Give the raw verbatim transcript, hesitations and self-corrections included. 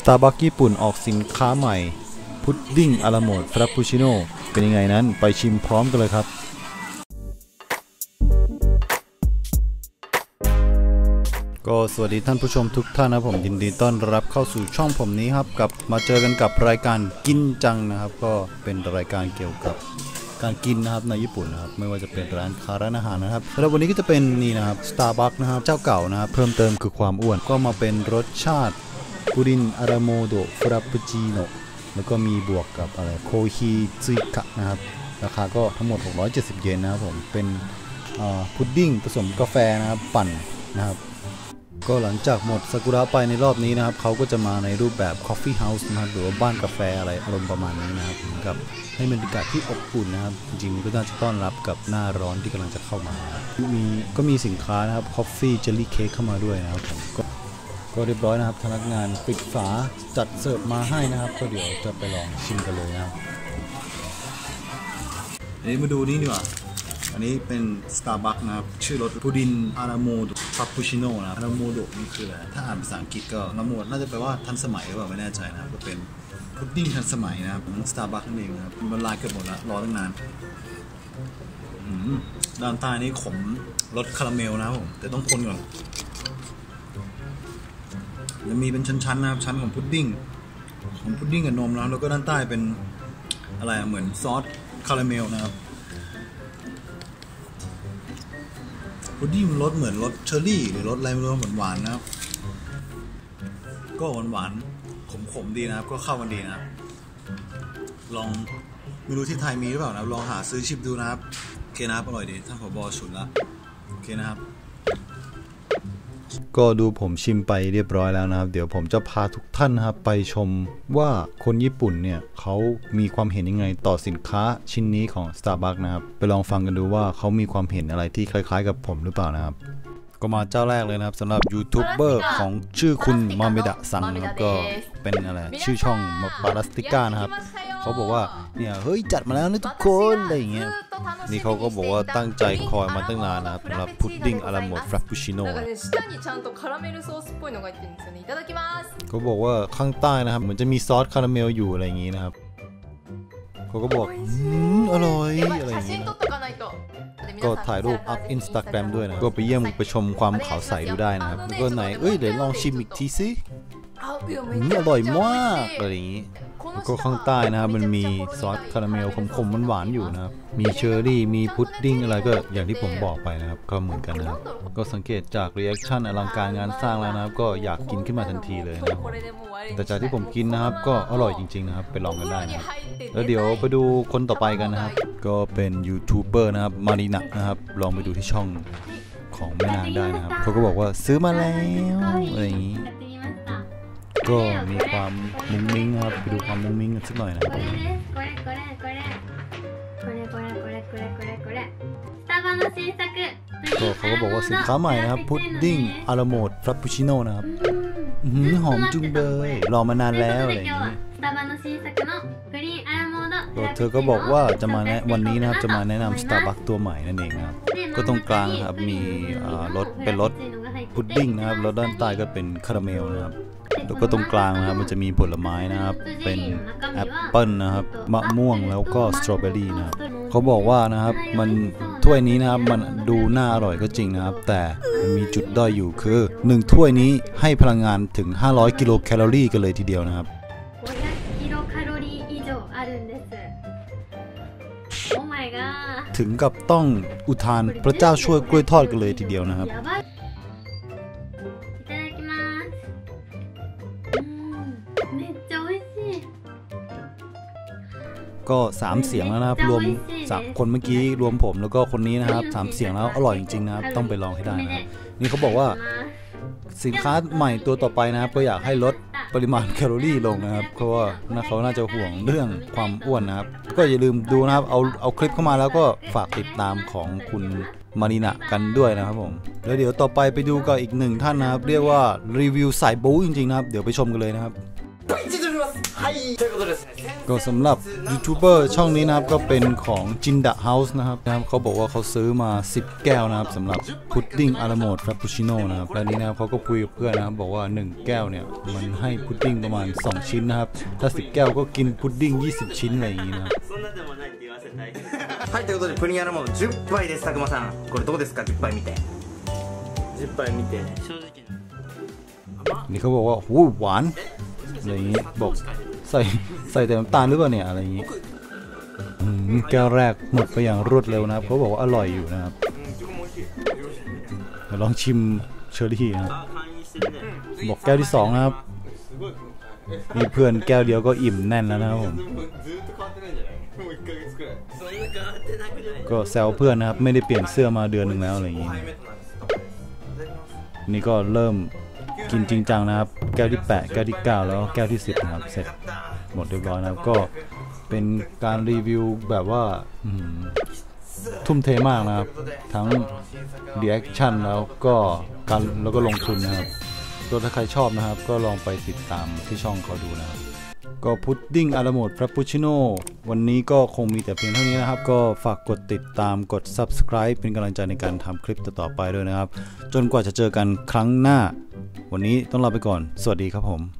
Starbucks ญี่ปุ่นออกสินค้าใหม่พุดดิ้งอาราโมดฟรัปปูชิโน่เป็นยังไงนั้นไปชิมพร้อมกันเลยครับก็สวัสดีท่านผู้ชมทุกท่านนะผมยินดีต้อนรับเข้าสู่ช่องผมนี้ครับกับมาเจอกันกับรายการกินจังนะครับก็เป็นรายการเกี่ยวกับการกินนะครับในญี่ปุ่นนะครับไม่ว่าจะเป็นร้านค้าร้านอาหารนะครับแล้ววันนี้ก็จะเป็นนี่นะครับ Starbucks นะครับเจ้าเก่านะครับเพิ่มเติมคือความอ้วนก็มาเป็นรสชาติพุดดิ้งอาราโมโดฟรัปปูชิโน่แล้วก็มีบวกกับอะไรโคฮีซุยกะนะครับราคาก็ทั้งหมดหกร้อยเจ็ดสิบเยนนะครับผมเป็นพุดดิ้งผสมกาแฟนะครับปั่นนะครับก็หลังจากหมดซากุระไปในรอบนี้นะครับเขาก็จะมาในรูปแบบ Coffee House นะครับหรือว่าบ้านกาแฟอะไรอารมณ์ประมาณนี้นะครับเหมือนกับให้บรรยากาศที่อบอุ่นนะครับจริงๆก็น่าจะต้อนรับกับหน้าร้อนที่กำลังจะเข้ามามีก็มีสินค้านะครับ Coffee Jelly Cake เข้ามาด้วยนะครับผมก็เรียบร้อยนะครับพนักงานปิดฝาจัดเสิร์ฟมาให้นะครับก็เดี๋ยวจะไปลองชิมกันเลยนะครับอันนี้มาดูนี่ดีกว่าอันนี้เป็น Starbucks นะครับชื่อรสพุดดิ้งอาราโมโดฟรัปปูชิโน่นะอาราโมโดนี่คืออะไรถ้าอ่านภาษาอังกฤษก็อาราโมโดน่าจะแปลว่าทันสมัยหรือเปล่าไม่แน่ใจนะครับก็เป็นพุดดิ้งทันสมัยนะครับของ Starbucks นั่นเองนะครับมันลายเกือบหมดละรอตั้งนานด้านใต้นี้ขมรสคาราเมลนะครับผมแต่ต้องคนก่อนจะมีเป็นชั้นๆนะครับชั้นของพุดดิ้งของพุดดิ้งกับนมนะครับแล้วก็ด้านใต้เป็นอะไรเหมือนซอสคาราเมลนะครับพุดดิ้งรสเหมือนรสเชอร์รี่หรือรสอะไรไม่รู้หวานๆนะครับก็หวานๆขมๆดีนะครับก็เข้ากันดีนะครับลองไม่รู้ที่ไทยมีหรือเปล่านะครับลองหาซื้อชิมดูนะครับโอเคนะครับอร่อยดีท่านผบ.ฉุนละโอเคนะครับก็ดูผมชิมไปเรียบร้อยแล้วนะครับเดี๋ยวผมจะพาทุกท่านนะครับไปชมว่าคนญี่ปุ่นเนี่ยเขามีความเห็นยังไงต่อสินค้าชิ้นนี้ของ Starbucks นะครับไปลองฟังกันดูว่าเขามีความเห็นอะไรที่คล้ายๆกับผมหรือเปล่านะครับก็มาเจ้าแรกเลยนะครับสำหรับยูทูบเบอร์ของชื่อคุณมาเมดะซังนะครับก็เป็นอะไรชื่อช่อง Parastica นะครับเขาบอกว่าเนี่ยเฮ้ยจัดมาแล้วนะทุกคนอะไรอย่างเงี้ยนี่เขาก็บอกว่าตั้งใจคอยมาตั้งนานนะครับสำหรับพุดดิ้งอาราโมดฟรัปปูชิโน่เขาบอกว่าข้างใต้นะครับเหมือนจะมีซอสคาราเมลอยู่อะไรอย่างงี้นะครับเขาก็บอกอร่อยอะไรอย่างงี้ก็ถ่ายรูปอัพอินสตาแกรมด้วยนะก็ไปเยี่ยมไปชมความขาวใสดูได้นะครับแล้วก็ไหนเอ้ยเดี๋ยวลองชิมอีกทีสิอร่อยมากอะไรอย่างนี้ก็ข้างใต้นะครับมันมีซอสคาราเมลขมๆหวานๆอยู่นะครับมีเชอร์รี่มีพุดดิ้งอะไรก็อย่างที่ผมบอกไปนะครับก็เหมือนกันนะครับก็สังเกตจากรีแอคชั่นอลังการงานสร้างแล้วนะครับก็อยากกินขึ้นมาทันทีเลยนะครับแต่จากที่ผมกินนะครับก็อร่อยจริงๆนะครับไปลองกันได้นะครับแล้วเดี๋ยวไปดูคนต่อไปกันนะครับก็เป็นยูทูบเบอร์นะครับมารีนะนะครับลองไปดูที่ช่องของแม่นางได้นะครับเขาก็บอกว่าซื้อมาแล้วอะไรอย่างนี้ก็มีความมุ้งมิ้งครับไปดูความมุ้งมิ้งกันสักหน่อยนะครับก็เขาก็บอกว่าสินค้าใหม่นะครับพุดดิ้งอาราโมดฟรัปปูชิโน่นะครับหอมจุงเบยรอมานานแล้วอะไรอย่างนี้เธอก็บอกว่าจะมาแนะวันนี้นะครับจะมาแนะนำ Starbucks ตัวใหม่นั่นเองครับก็ตรงกลางครับมีรสเป็นรสพุดดิ้งนะครับแล้วด้านใต้ก็เป็นคาราเมลนะครับแล้วก็ตรงกลางนะครับมันจะมีผลไม้นะครับเป็นแอปเปิ้ลนะครับมะม่วงแล้วก็สตรอเบอรี่นะครับเขาบอกว่านะครับมันถ้วยนี้นะครับมันดูน่าอร่อยก็จริงนะครับแต่มันมีจุดด้อยอยู่คือหนึ่งถ้วยนี้ให้พลังงานถึงห้าร้อยกิโลแคลอรี่กันเลยทีเดียวนะครับถึงกับต้องอุทานพระเจ้าช่วยกล้วยทอดกันเลยทีเดียวนะครับก็สามเสียงแล้วนะครับรวมสามคนเมื่อกี้รวมผมแล้วก็คนนี้นะครับสามเสียงแล้วอร่อยจริงๆนะครับต้องไปลองให้ได้นะครับนี่เขาบอกว่าสินค้าใหม่ตัวต่อไปนะครับก็อยากให้ลดปริมาณแคลอรี่ลงนะครับเพราะว่าเขาน่าจะห่วงเรื่องความอ้วนนะครับก็อย่าลืมดูนะครับเอาเอาคลิปเข้ามาแล้วก็ฝากติดตามของคุณมารีนะกันด้วยนะครับผมแล้วเดี๋ยวต่อไปไปดูกับอีกหนึ่งท่านนะครับเรียกว่ารีวิวสายบู๊จริงๆนะครับเดี๋ยวไปชมกันเลยนะครับはいということですねก็สำหรับยูทูบเบอร์ช่องนี้นะครับก็เป็นของจินดะเฮาส์นะครับนะครับเขาบอกว่าเขาซื้อมาสิบแก้วนะครับสำหรับพุดดิ้งอาราโมดฟรัปปูชิโน่นะครับและนี้นะครับเขาก็คุยกับเพื่อนนะครับบอกว่าหนึ่งแก้วเนี่ยมันให้พุดดิ้งประมาณสองชิ้นนะครับถ้าสิบแก้วก็กินพุดดิ้งยี่สิบชิ้นอะไรอย่างงี้นะครับはいということでプリンアラモードじゅっ杯ですたくまさんこれどうですかじゅっ杯見てじゅっ杯見て正直นี่เขาบอกว่าโหหวานอะไรอย่างงี้บอกใส่ใส่แต่น้ำตาลหรือเปล่าเนี่ยอะไรอย่างงี้แก้วแรกหมดไปอย่างรวดเร็วนะครับเขาบอกว่าอร่อยอยู่นะครับลองชิมเชอร์รี่นะครับบอกแก้วที่สองนะครับมีเพื่อนแก้วเดียวก็อิ่มแน่นแล้วนะครับผมก็แซวเพื่อนนะครับไม่ได้เปลี่ยนเสื้อมาเดือนหนึ่งแล้วอะไรอย่างงี้นี่ก็เริ่มกินจริงจังนะครับแก้วที่แปดแก้วที่เก้าแล้วแก้วที่สิบนะครับเสร็จหมดเรียบร้อยนะครับก็เป็นการรีวิวแบบว่าทุ่มเทมากนะครับทั้งรีแอคชั่นแล้วก็การแล้วก็ลงทุนนะครับตัวถ้าใครชอบนะครับก็ลองไปติดตามที่ช่องเขาดูนะครับก็พุดดิ้งอาราโมดฟรัปปูชิโน่วันนี้ก็คงมีแต่เพียงเท่านี้นะครับก็ฝากกดติดตามกด ซับสไครบ์ เป็นกำลังใจในการทำคลิปต่อไปด้วยนะครับจนกว่าจะเจอกันครั้งหน้าวันนี้ต้องลาไปก่อนสวัสดีครับผม